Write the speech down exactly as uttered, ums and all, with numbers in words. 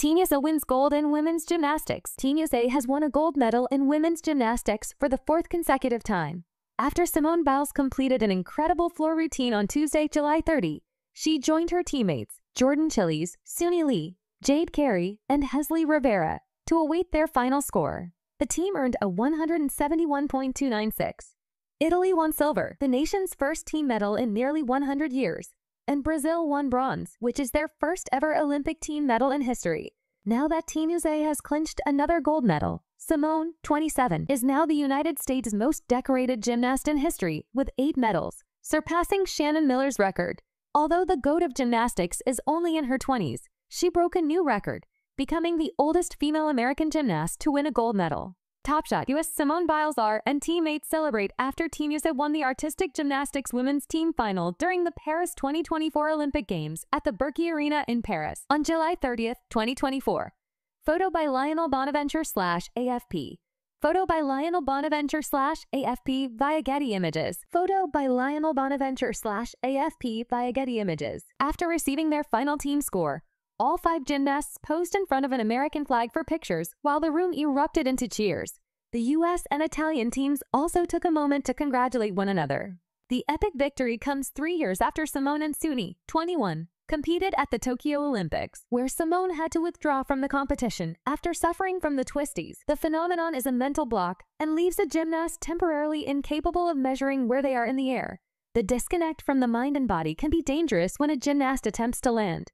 Team U S A wins gold in women's gymnastics. Team U S A has won a gold medal in women's gymnastics for the fourth consecutive time. After Simone Biles completed an incredible floor routine on Tuesday, July thirtieth, she joined her teammates, Jordan Chiles, Suni Lee, Jade Carey, and Hezly Rivera, to await their final score. The team earned a one hundred seventy-one point two nine six. Italy won silver, the nation's first team medal in nearly one hundred years, and Brazil won bronze, which is their first ever Olympic team medal in history. Now that Team U S A has clinched another gold medal, Simone, twenty-seven, is now the United States' most decorated gymnast in history, with eight medals, surpassing Shannon Miller's record. Although the GOAT of gymnastics is only in her twenties, she broke a new record, becoming the oldest female American gymnast to win a gold medal. Topshot U S Simone Biles R and teammates celebrate after Team U S A won the Artistic Gymnastics Women's Team Final during the Paris twenty twenty-four Olympic Games at the Bercy Arena in Paris on July thirtieth, twenty twenty-four. Photo by Lionel Bonaventure slash AFP. Photo by Lionel Bonaventure slash AFP via Getty Images. Photo by Lionel Bonaventure slash AFP via Getty Images. After receiving their final team score, all five gymnasts posed in front of an American flag for pictures while the room erupted into cheers. The U S and Italian teams also took a moment to congratulate one another. The epic victory comes three years after Simone and Suni, twenty-one, competed at the Tokyo Olympics, where Simone had to withdraw from the competition after suffering from the twisties. The phenomenon is a mental block and leaves a gymnast temporarily incapable of measuring where they are in the air. The disconnect from the mind and body can be dangerous when a gymnast attempts to land.